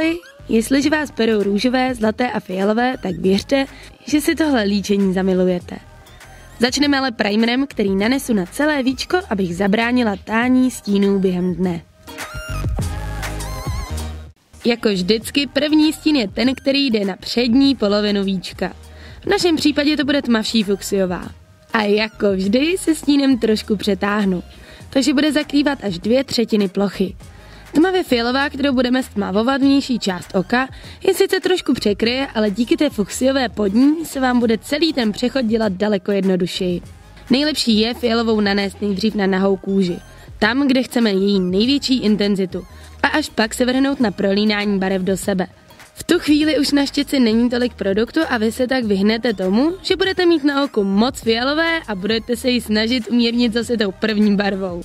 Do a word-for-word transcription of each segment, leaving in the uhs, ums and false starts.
Ahoj! Jestliže vás berou růžové, zlaté a fialové, tak věřte, že si tohle líčení zamilujete. Začneme ale primerem, který nanesu na celé víčko, abych zabránila tání stínů během dne. Jako vždycky, první stín je ten, který jde na přední polovinu víčka. V našem případě to bude tmavší fuksiová. A jako vždy se stínem trošku přetáhnu, takže bude zakrývat až dvě třetiny plochy. Tmavě fialová, kterou budeme stmavovat vnější část oka, je sice trošku překryje, ale díky té fuksiové pod ní se vám bude celý ten přechod dělat daleko jednodušeji. Nejlepší je fialovou nanést nejdřív na nahou kůži, tam, kde chceme její největší intenzitu, a až pak se vrhnout na prolínání barev do sebe. V tu chvíli už na štětci není tolik produktu a vy se tak vyhnete tomu, že budete mít na oku moc fialové a budete se ji snažit umírnit zase tou první barvou.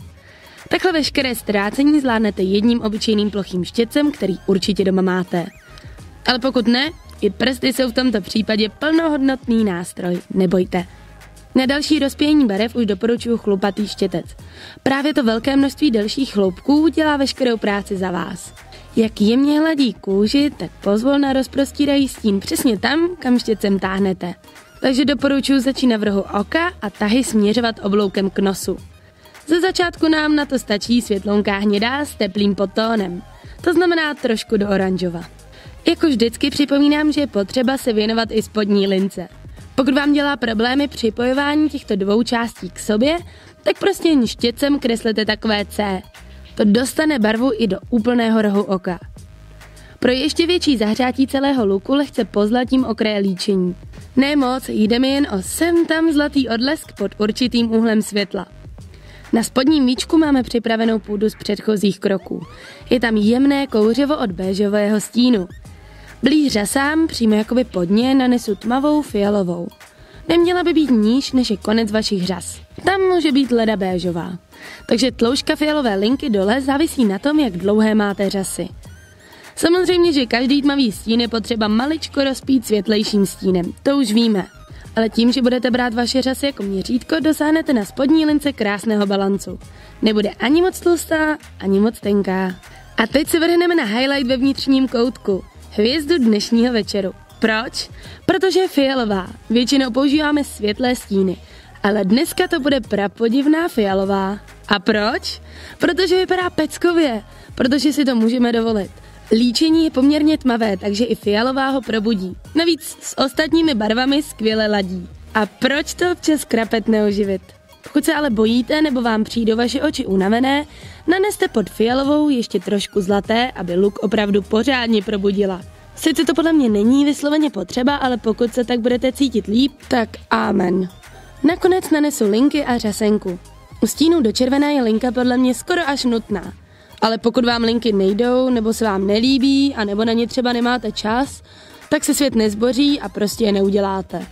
Takhle veškeré ztrácení zvládnete jedním obyčejným plochým štětcem, který určitě doma máte. Ale pokud ne, i prsty jsou v tomto případě plnohodnotný nástroj, nebojte. Na další rozpění barev už doporučuji chlupatý štětec. Právě to velké množství delších chloupků dělá veškerou práci za vás. Jak jemně hladí kůži, tak pozvolna rozprostírají stín přesně tam, kam štětcem táhnete. Takže doporučuji začínat v rohu oka a tahy směřovat obloukem k nosu. Ze začátku nám na to stačí světlonká hnědá s teplým podtónem, to znamená trošku do oranžova. Jako vždycky připomínám, že je potřeba se věnovat i spodní lince. Pokud vám dělá problémy připojování těchto dvou částí k sobě, tak prostě jen štětcem kreslete takové C. To dostane barvu i do úplného rohu oka. Pro ještě větší zahřátí celého luku lehce pozlatím okraje líčení. Ne moc, jde mi jen o sem tam zlatý odlesk pod určitým úhlem světla. Na spodním víčku máme připravenou půdu z předchozích kroků. Je tam jemné kouřivo od béžového stínu. Blíž řasám, přímo jakoby pod ně, nanesu tmavou fialovou. Neměla by být níž, než je konec vašich řas. Tam může být leda béžová. Takže tloušťka fialové linky dole závisí na tom, jak dlouhé máte řasy. Samozřejmě, že každý tmavý stín je potřeba maličko rozpít světlejším stínem, to už víme. Ale tím, že budete brát vaše řasy jako měřítko, dosáhnete na spodní lince krásného balancu. Nebude ani moc tlustá, ani moc tenká. A teď se vrhneme na highlight ve vnitřním koutku. Hvězdu dnešního večeru. Proč? Protože je fialová. Většinou používáme světlé stíny. Ale dneska to bude prapodivná fialová. A proč? Protože vypadá peckově. Protože si to můžeme dovolit. Líčení je poměrně tmavé, takže i fialová ho probudí. Navíc s ostatními barvami skvěle ladí. A proč to občas krapet neoživit? Pokud se ale bojíte nebo vám přijdou vaše oči unavené, naneste pod fialovou ještě trošku zlaté, aby luk opravdu pořádně probudila. Sice to podle mě není vysloveně potřeba, ale pokud se tak budete cítit líp, tak amen. Nakonec nanesu linky a řasenku. U stínů do červené je linka podle mě skoro až nutná. Ale pokud vám linky nejdou, nebo se vám nelíbí, anebo na ně třeba nemáte čas, tak se svět nezboří a prostě je neuděláte.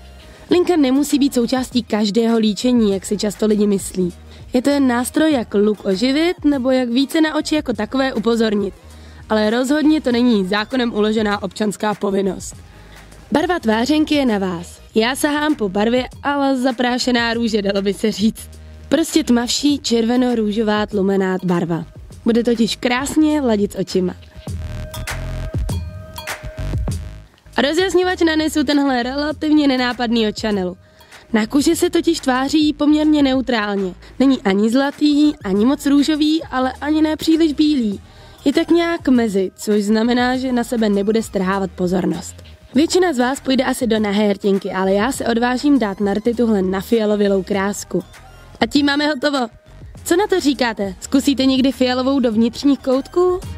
Linka nemusí být součástí každého líčení, jak si často lidi myslí. Je to jen nástroj, jak luk oživit, nebo jak více na oči jako takové upozornit. Ale rozhodně to není zákonem uložená občanská povinnost. Barva tvářenky je na vás. Já sahám po barvě, ale zaprášená růže, dalo by se říct. Prostě tmavší červeno-růžová tlumená barva. Bude totiž krásně ladit s očima. Rozjasňovač nanesu tenhle relativně nenápadný od Chanelu. Na kůži se totiž tváří poměrně neutrálně. Není ani zlatý, ani moc růžový, ale ani ne příliš bílý. Je tak nějak mezi, což znamená, že na sebe nebude strhávat pozornost. Většina z vás půjde asi do nahé hrtinky, ale já se odvážím dát na rty tuhle nafialovilou krásku. A tím máme hotovo. Co na to říkáte? Zkusíte někdy fialovou do vnitřních koutků?